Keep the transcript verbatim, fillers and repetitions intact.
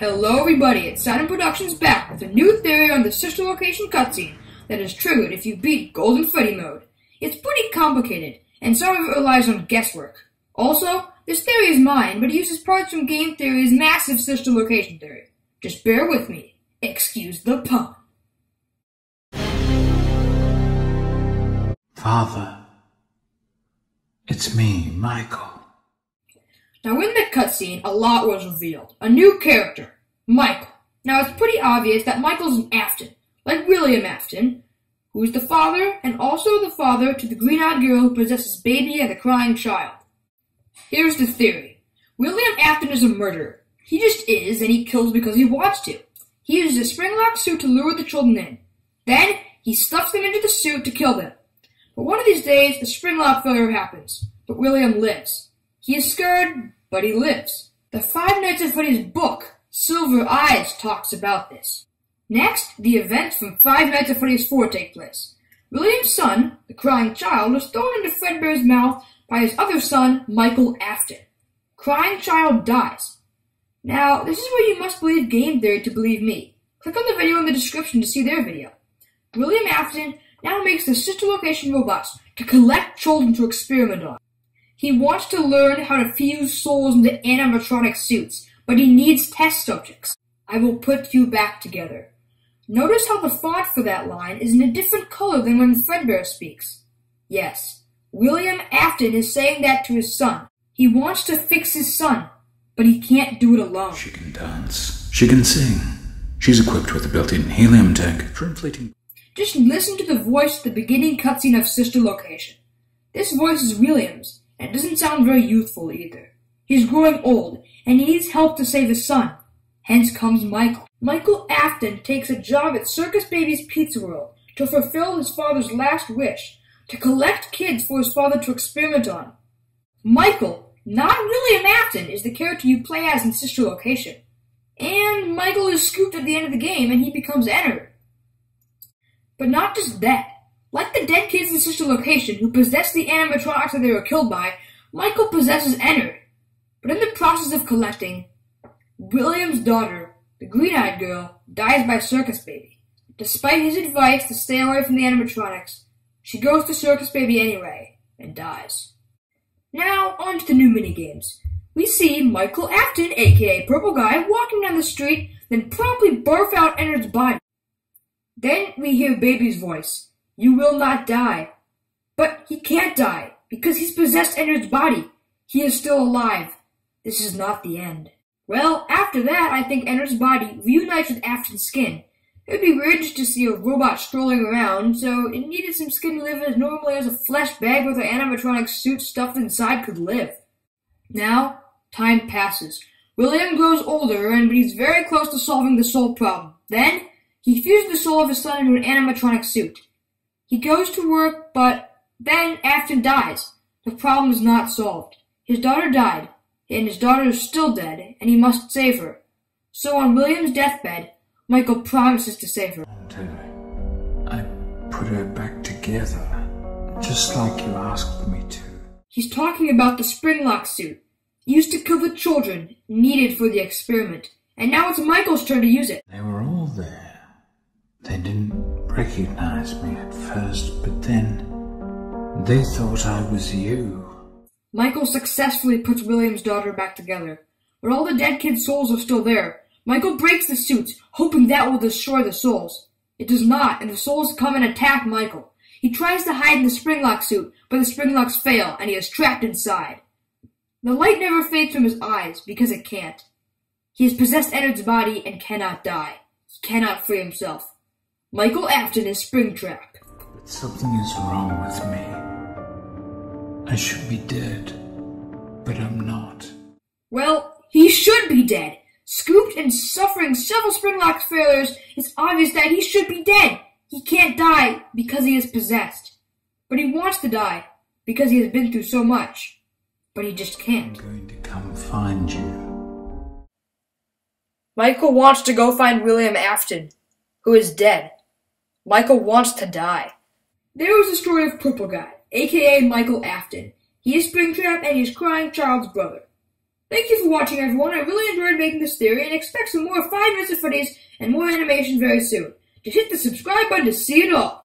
Hello everybody, it's Saturn Productions back with a new theory on the Sister Location cutscene that is triggered if you beat Golden Freddy mode. It's pretty complicated, and some of it relies on guesswork. Also, this theory is mine, but it uses parts from Game Theory's massive Sister Location theory. Just bear with me. Excuse the pun. Father, it's me, Michael. Now in the cutscene, a lot was revealed. A new character, Michael. Now it's pretty obvious that Michael's an Afton, like William Afton, who is the father and also the father to the green-eyed girl who possesses baby and the crying child. Here's the theory. William Afton is a murderer. He just is, and he kills because he wants to. He uses a spring-lock suit to lure the children in. Then, he stuffs them into the suit to kill them. But one of these days, the spring-lock failure happens, but William lives. He is scared, but he lives. The Five Nights at Freddy's book, Silver Eyes, talks about this. Next, the events from Five Nights at Freddy's four take place. William's son, the crying child, was thrown into Fredbear's mouth by his other son, Michael Afton. Crying child dies. Now, this is where you must believe Game Theory to believe me. Click on the video in the description to see their video. William Afton now makes the Sister Location robots to collect children to experiment on. He wants to learn how to fuse souls into animatronic suits, but he needs test subjects. I will put you back together. Notice how the font for that line is in a different color than when Fredbear speaks. Yes, William Afton is saying that to his son. He wants to fix his son, but he can't do it alone. She can dance. She can sing. She's equipped with a built-in helium tank for inflating. Just listen to the voice at the beginning cutscene of Sister Location. This voice is William's. And doesn't sound very youthful either. He's growing old, and he needs help to save his son. Hence comes Michael. Michael Afton takes a job at Circus Baby's Pizza World to fulfill his father's last wish, to collect kids for his father to experiment on. Michael, not William Afton, is the character you play as in Sister Location. And Michael is scooped at the end of the game, and he becomes Ennard. But not just that. Like the dead kids in Sister Location who possessed the animatronics that they were killed by, Michael possesses Ennard. But in the process of collecting, William's daughter, the green-eyed girl, dies by Circus Baby. Despite his advice to stay away from the animatronics, she goes to Circus Baby anyway and dies. Now, on to the new minigames. We see Michael Afton, aka Purple Guy, walking down the street, then promptly barf out Ennard's body. Then we hear Baby's voice. You will not die. But he can't die, because he's possessed Ennard's body. He is still alive. This is not the end. Well, after that, I think Ennard's body reunites with Afton's skin. It would be weird just to see a robot strolling around, so it needed some skin to live as normally as a flesh bag with an animatronic suit stuffed inside could live. Now, time passes. William grows older, and but he's very close to solving the soul problem. Then, he fuses the soul of his son into an animatronic suit. He goes to work, but then Afton dies. The problem is not solved. His daughter died, and his daughter is still dead, and he must save her. So on William's deathbed, Michael promises to save her. Tell me, I put her back together, just like you asked me to. He's talking about the spring-lock suit, used to kill the children needed for the experiment, and now it's Michael's turn to use it. They were all there. They didn't recognized me at first, but then they thought I was you. Michael successfully puts William's daughter back together, but all the dead kids' souls are still there. Michael breaks the suits, hoping that will destroy the souls. It does not, and the souls come and attack Michael. He tries to hide in the springlock suit, but the springlocks fail, and he is trapped inside. The light never fades from his eyes, because it can't. He has possessed Ennard's body and cannot die. He cannot free himself. Michael Afton is Springtrap. But something is wrong with me. I should be dead, but I'm not. Well, he should be dead. Scooped and suffering several springlock failures, it's obvious that he should be dead. He can't die because he is possessed. But he wants to die because he has been through so much. But he just can't. I'm going to come find you. Michael wants to go find William Afton, who is dead. Michael wants to die. There was a story of Purple Guy, aka Michael Afton. He is Springtrap and he is Crying Child's brother. Thank you for watching, everyone. I really enjoyed making this theory and expect some more Five Nights at Freddy's and more animation very soon. Just hit the subscribe button to see it all.